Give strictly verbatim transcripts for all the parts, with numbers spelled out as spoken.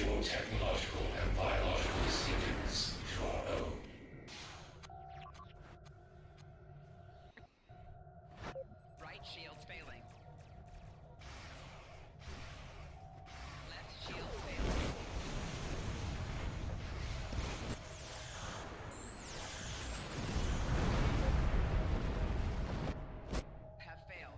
actual technological and biological significance to our own. Right shield failing. Left shield failing. Have failed.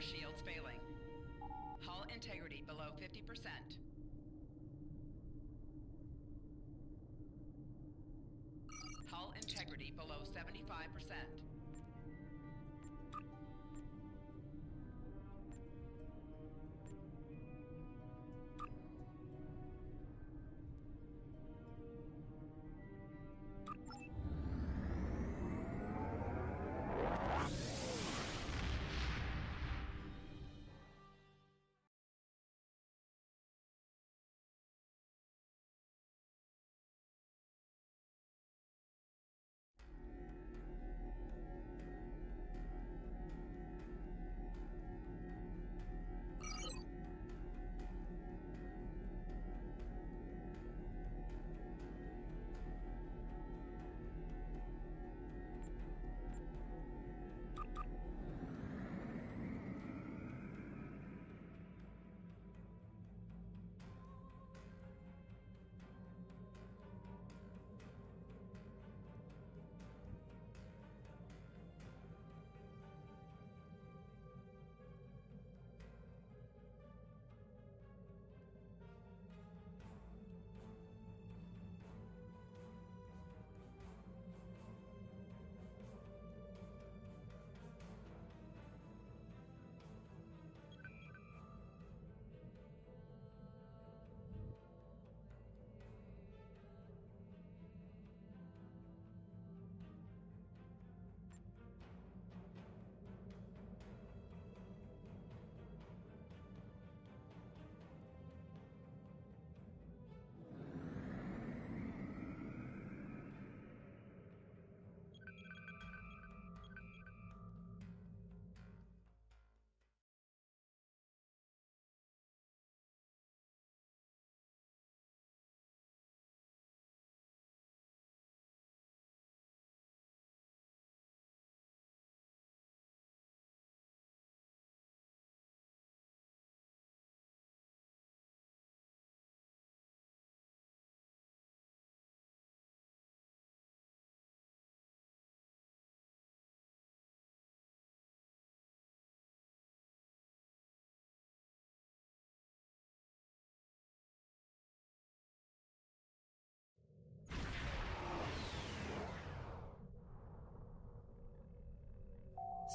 Shields failing. Hull integrity below fifty percent. Hull integrity below seventy-five percent.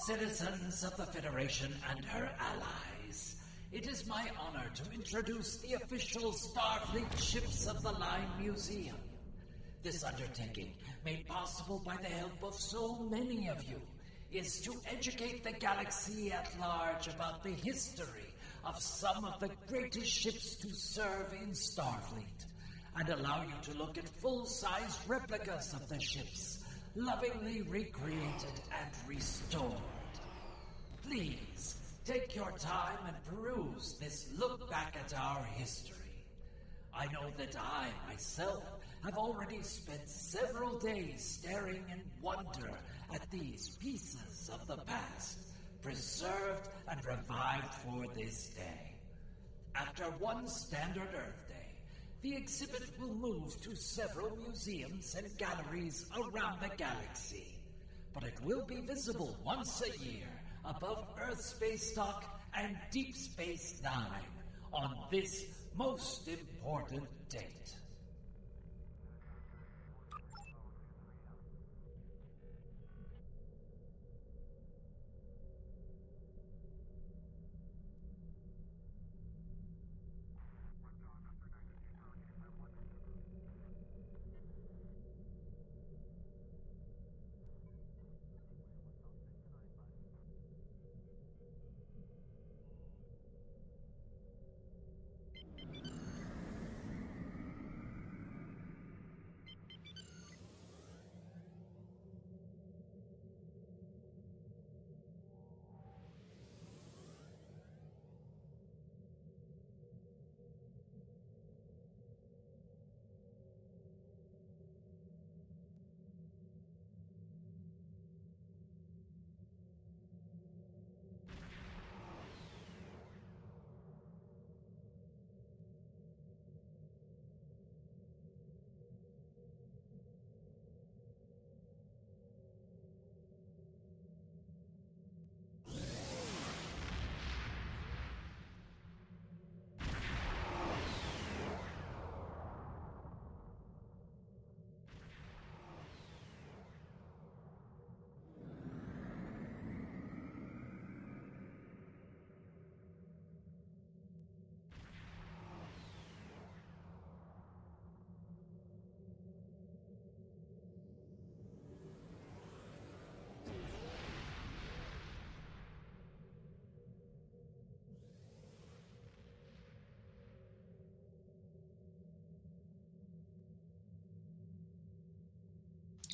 Citizens of the Federation and her allies, it is my honor to introduce the official Starfleet Ships of the Line Museum. This undertaking, made possible by the help of so many of you, is to educate the galaxy at large about the history of some of the greatest ships to serve in Starfleet, and allow you to look at full-size replicas of the ships, lovingly recreated and restored. Please, take your time and peruse this look back at our history. I know that I, myself, have already spent several days staring in wonder at these pieces of the past, preserved and revived for this day. After one standard Earth Day, the exhibit will move to several museums and galleries around the galaxy, but it will be visible once a year above Earth Space Dock and Deep Space Nine on this most important date.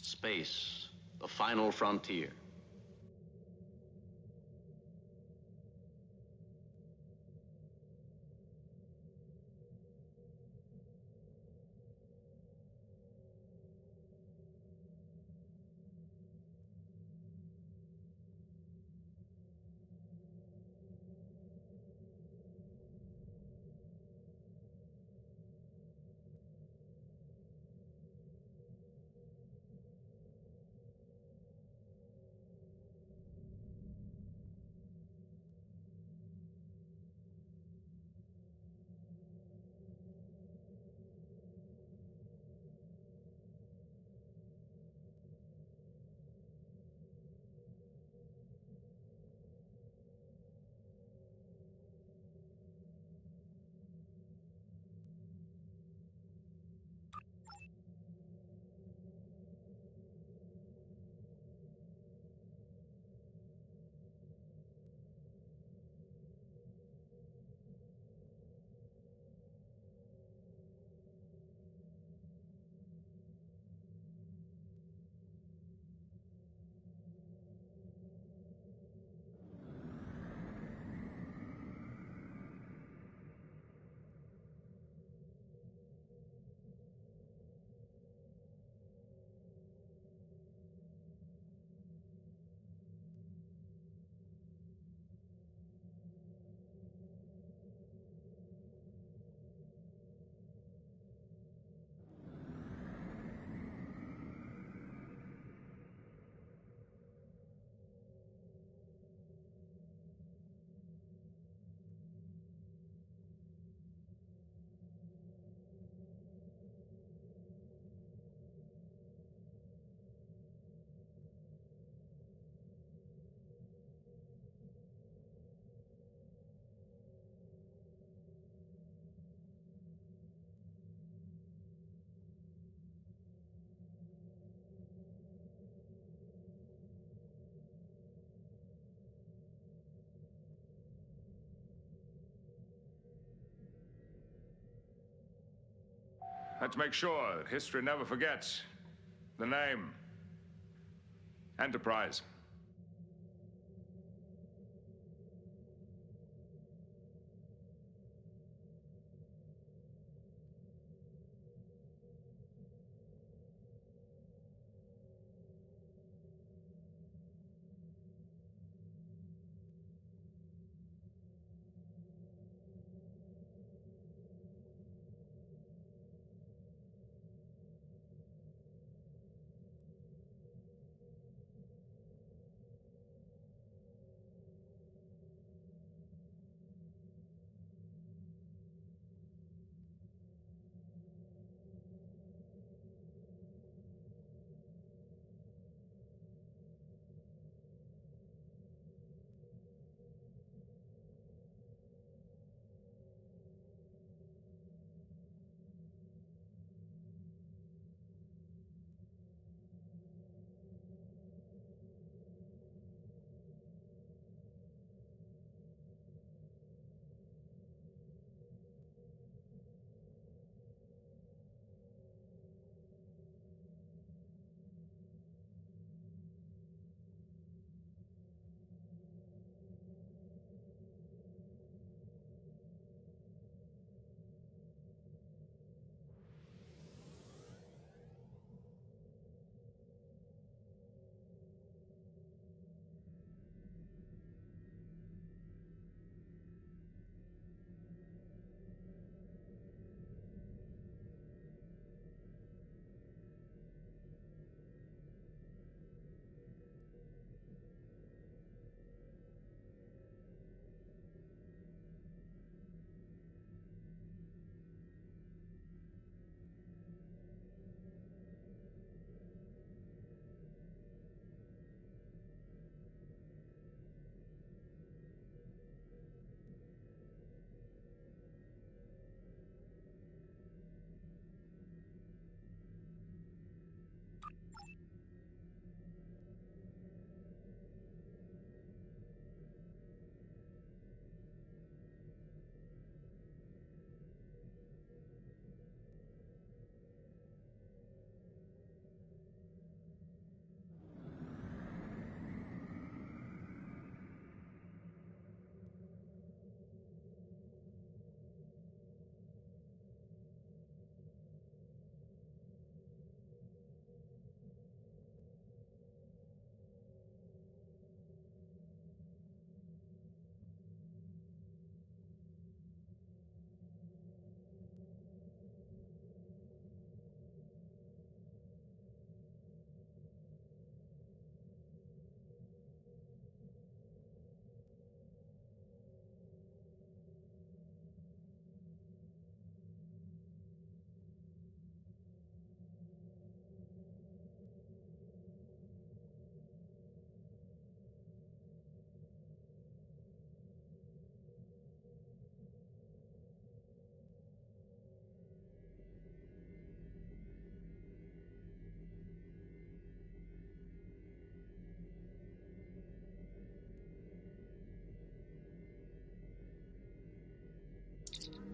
Space, the final frontier. Let's make sure that history never forgets the name. Enterprise.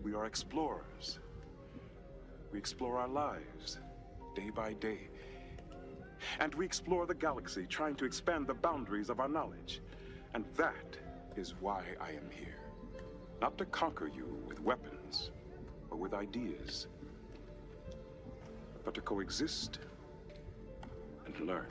We are explorers. We explore our lives, day by day. And we explore the galaxy, trying to expand the boundaries of our knowledge. And that is why I am here. Not to conquer you with weapons, or with ideas, but to coexist and learn.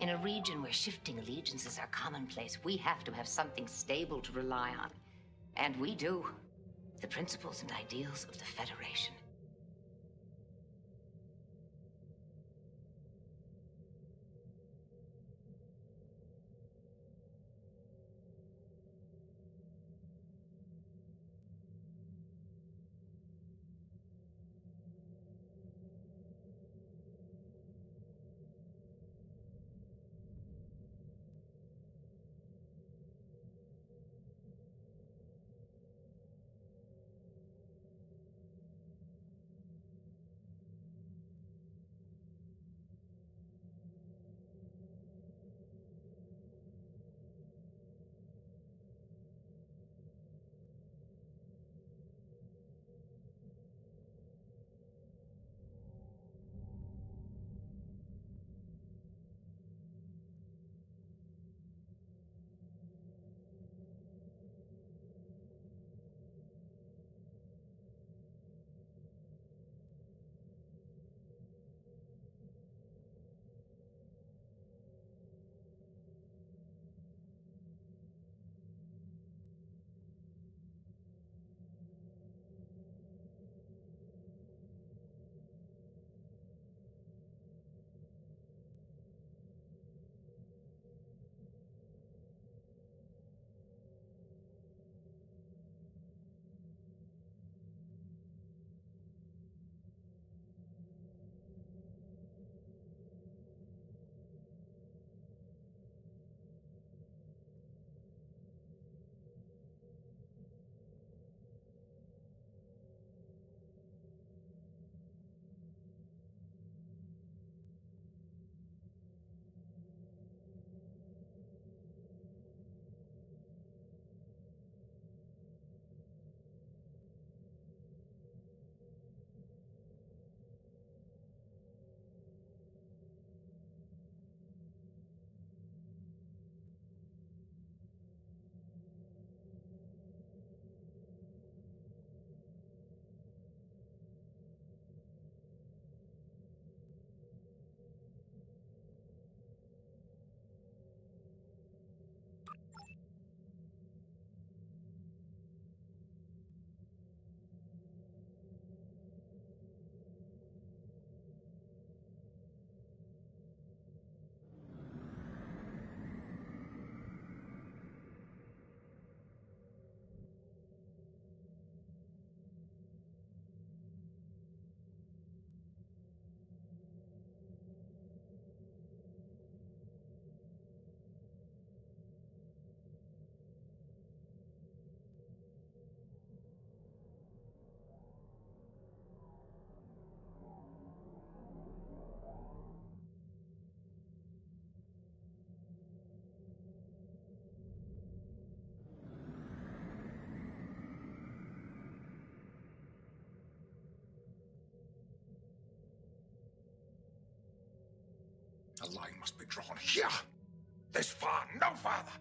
In a region where shifting allegiances are commonplace, we have to have something stable to rely on. And we do. The principles and ideals of the Federation. The line must be drawn here! This far, no farther!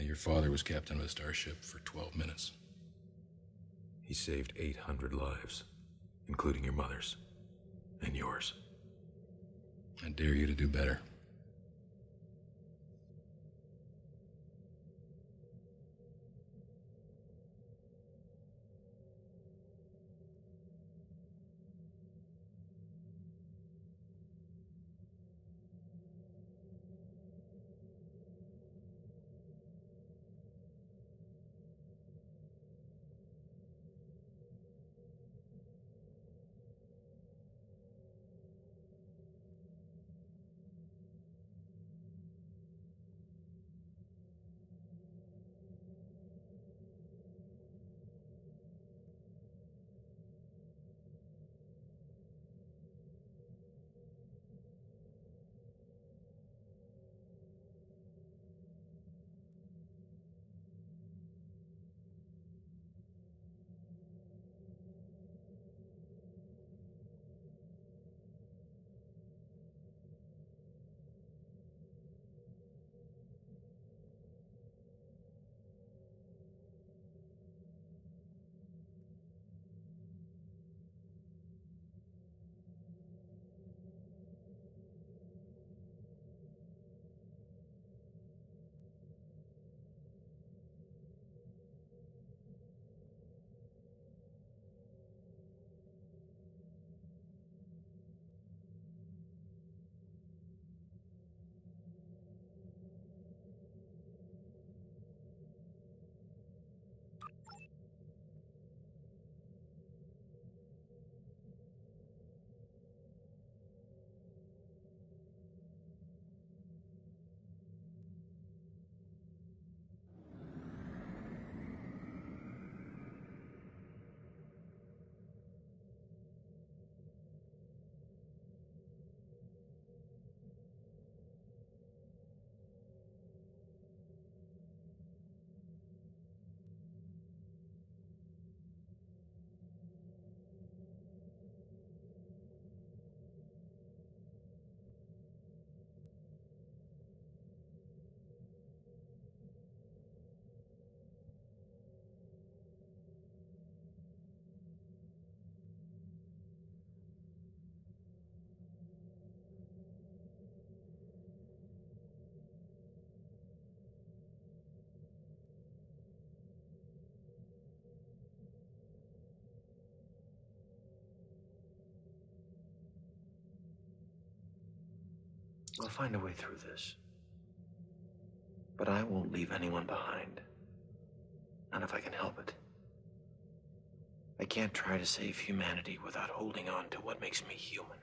Your father was captain of a starship for twelve minutes. He saved eight hundred lives, including your mother's and yours. I dare you to do better. I'll find a way through this, but I won't leave anyone behind, not if I can help it. I can't try to save humanity without holding on to what makes me human.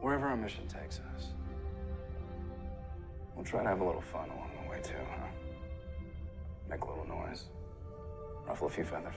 Wherever our mission takes us, we'll try to have a little fun along the way, too, huh? Make a little noise, ruffle a few feathers.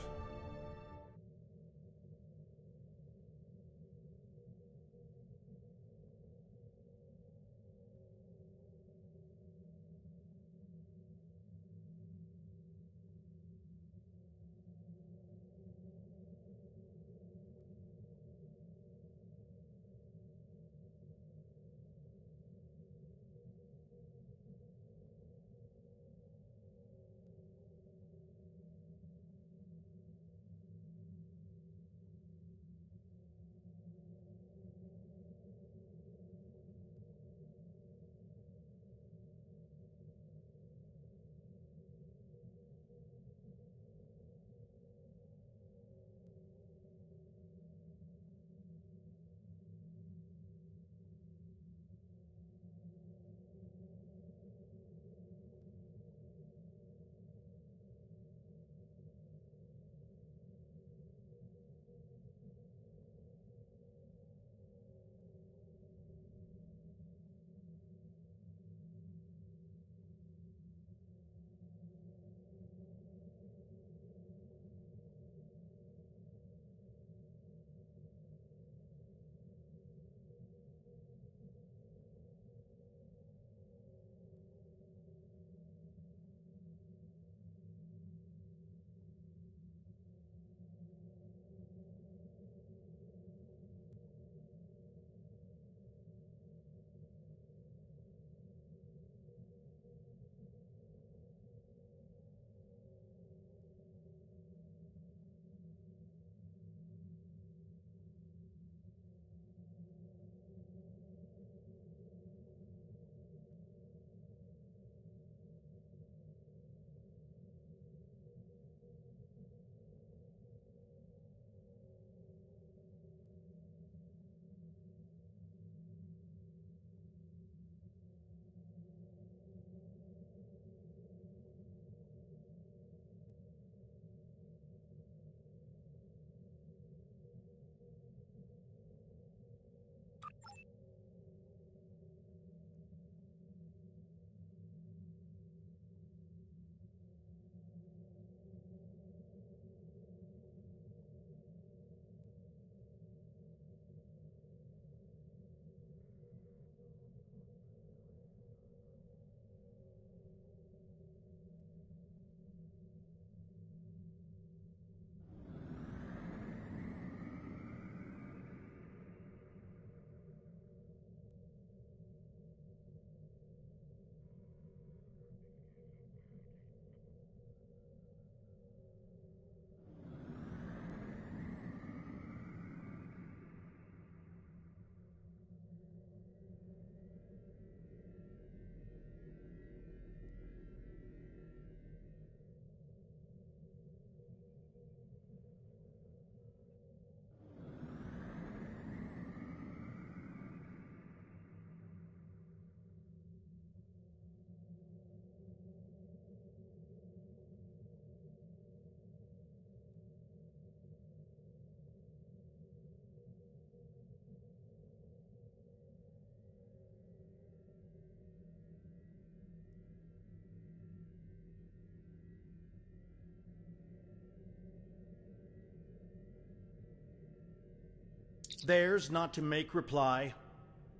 Theirs not to make reply,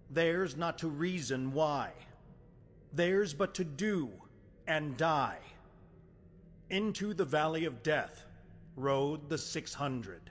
theirs not to reason why, theirs but to do and die. Into the valley of death rode the six hundred.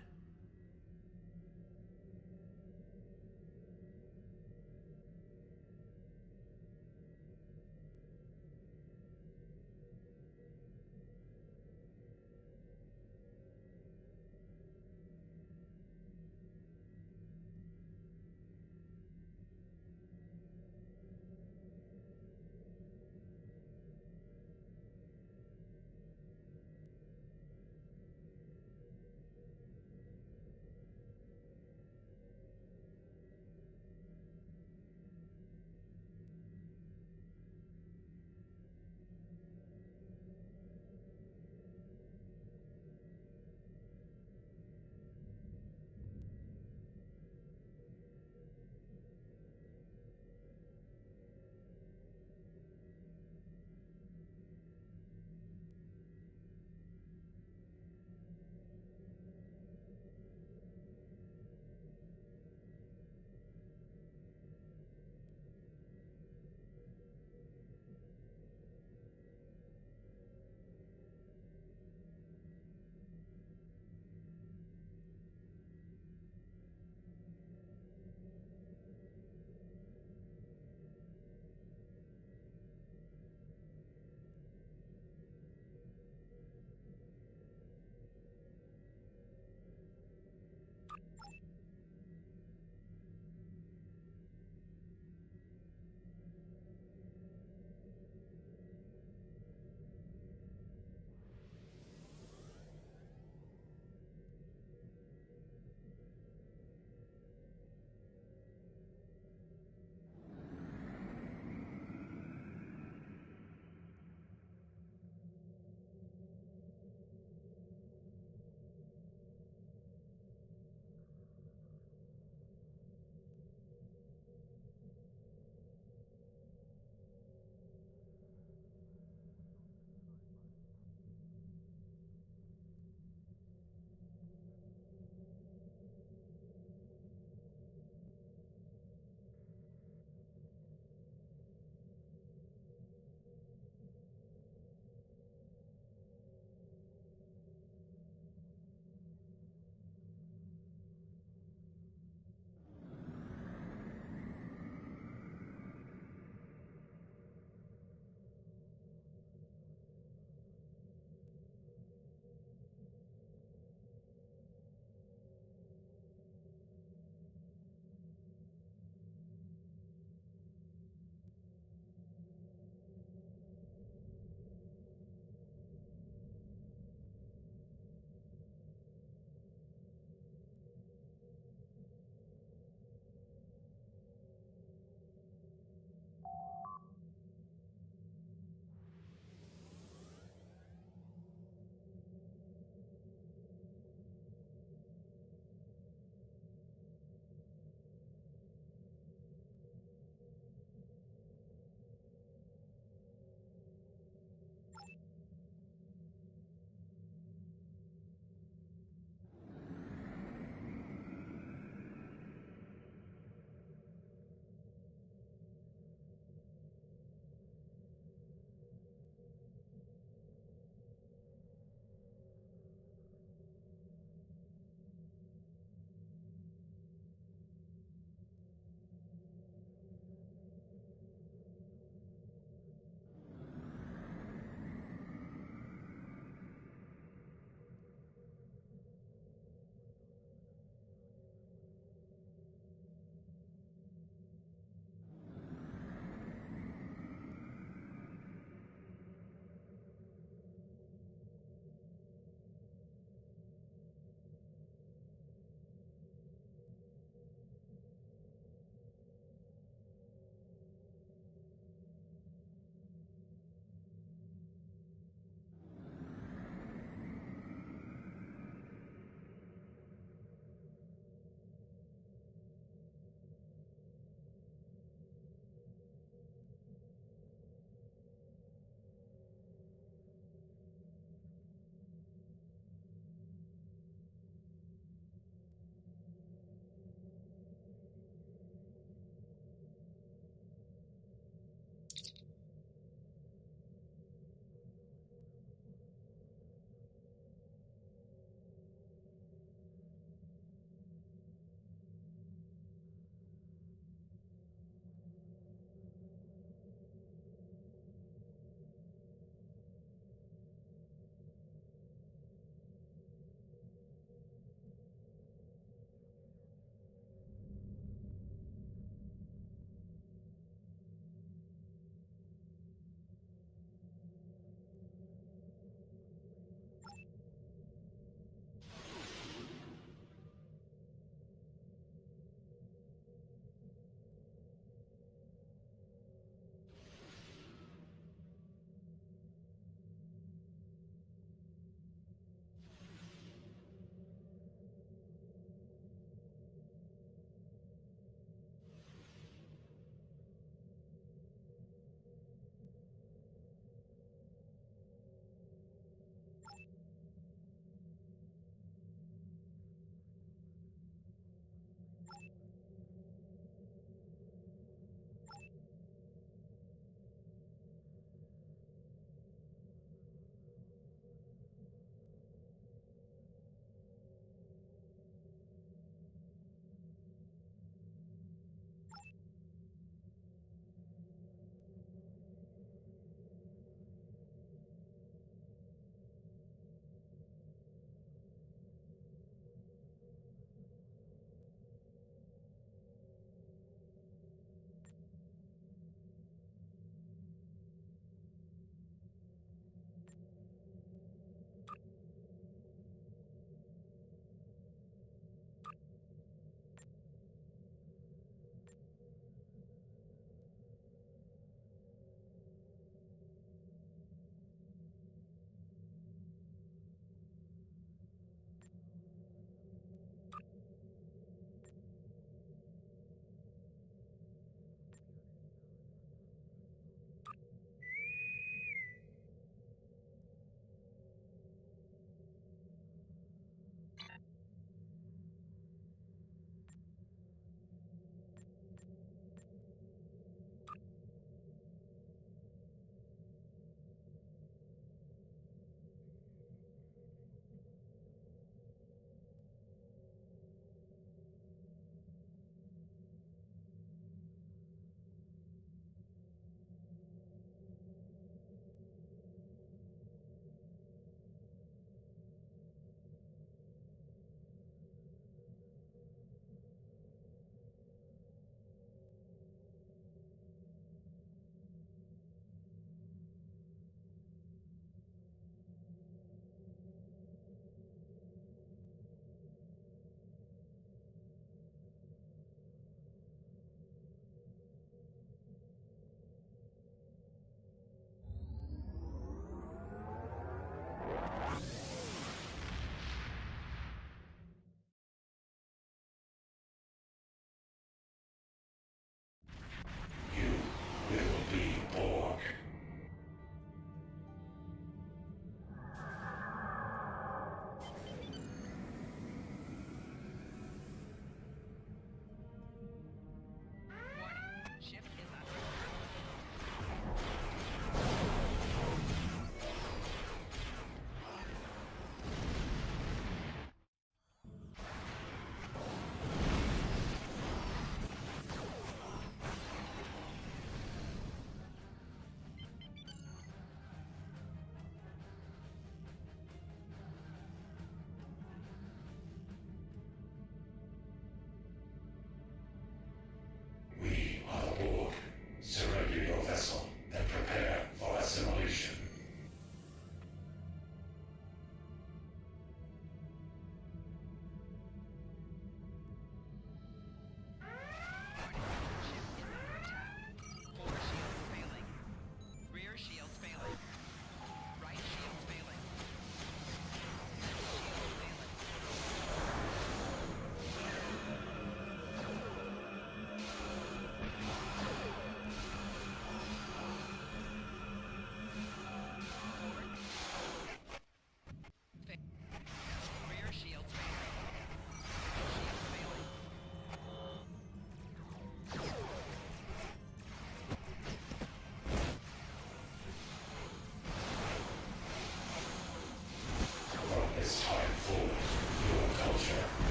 It will be Borg.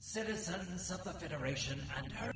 Citizens of the Federation and her...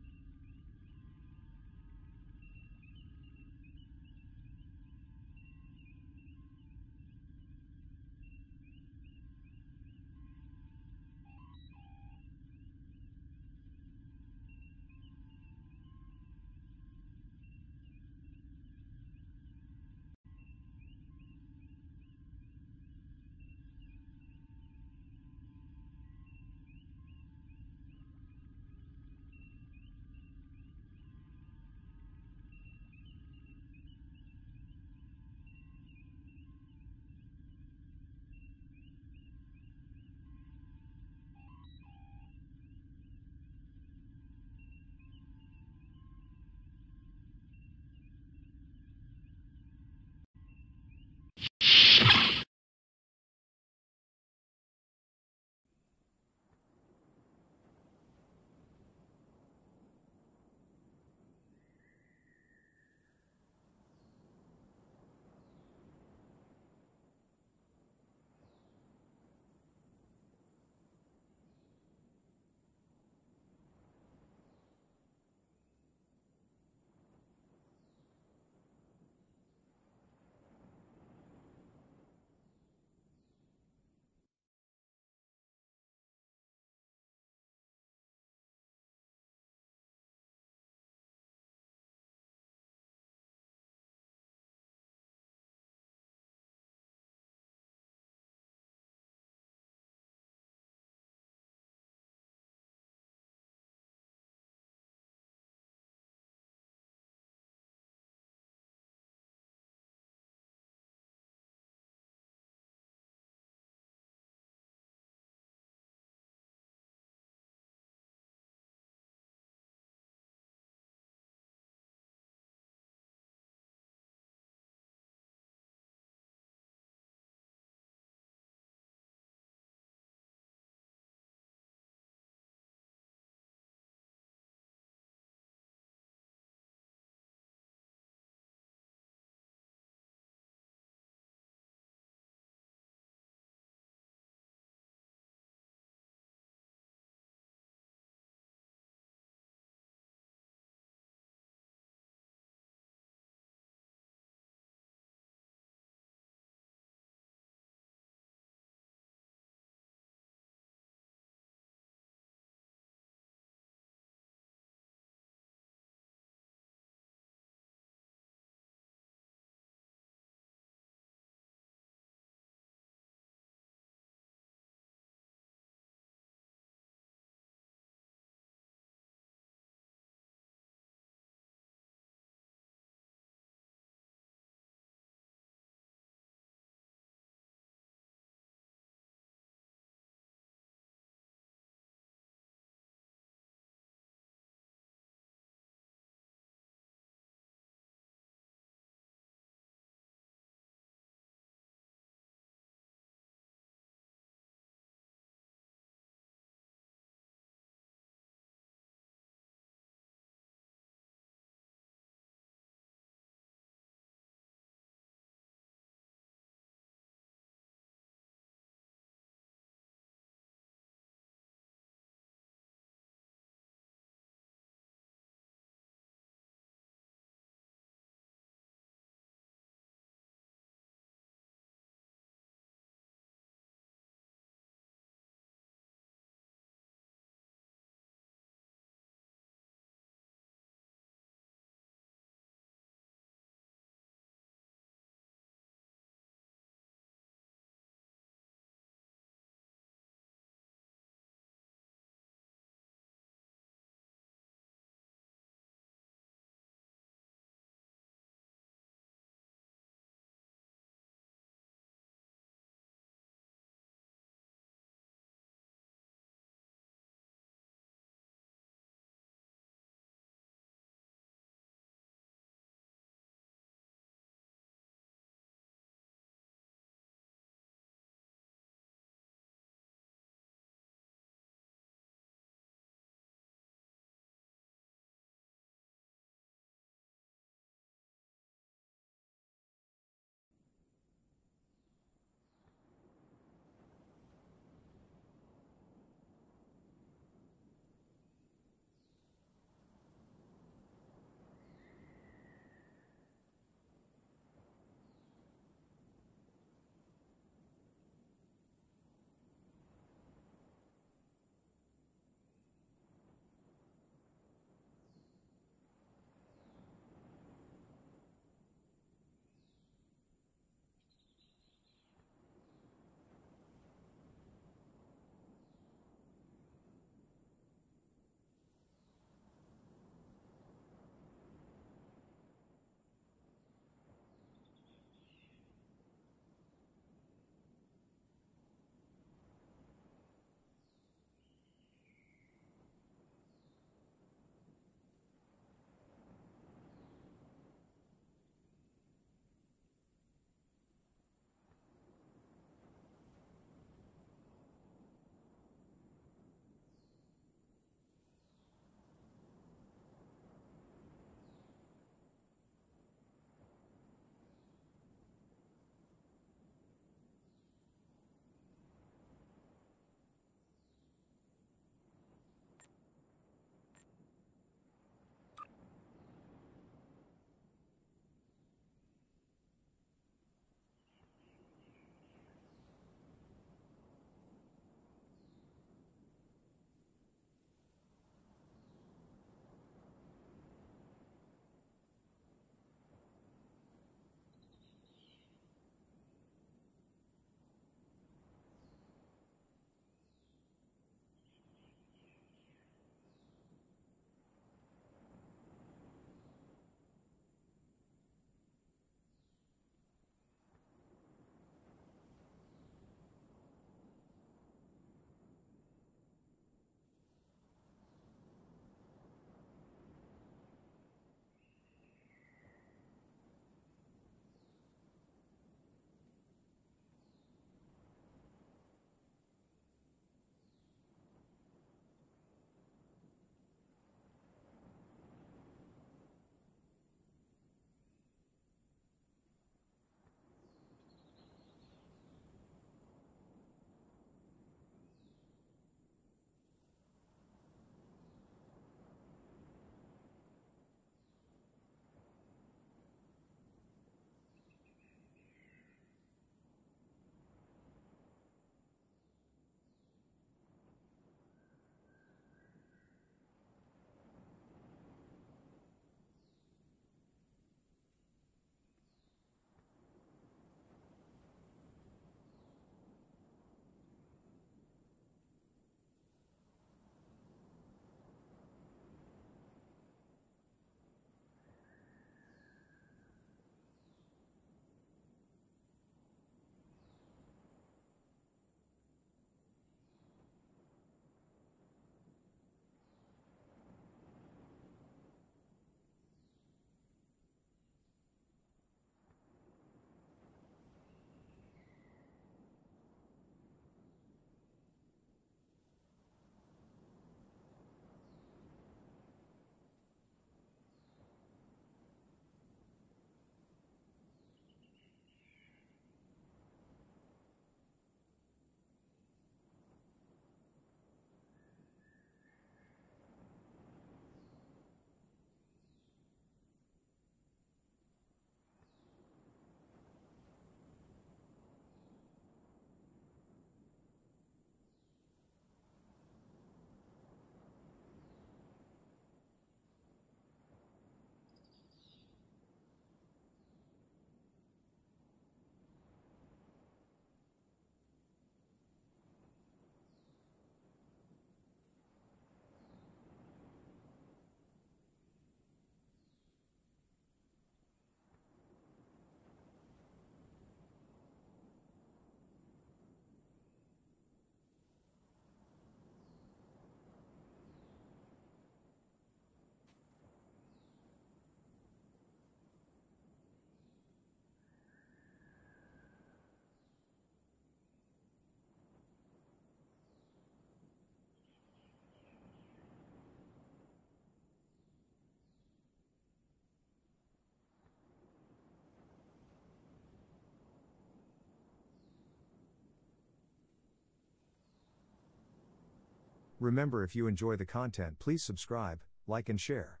Remember, if you enjoy the content, please subscribe, like and share.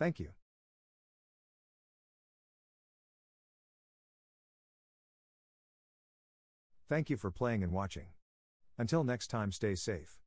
Thank you. Thank you for playing and watching. Until next time, stay safe.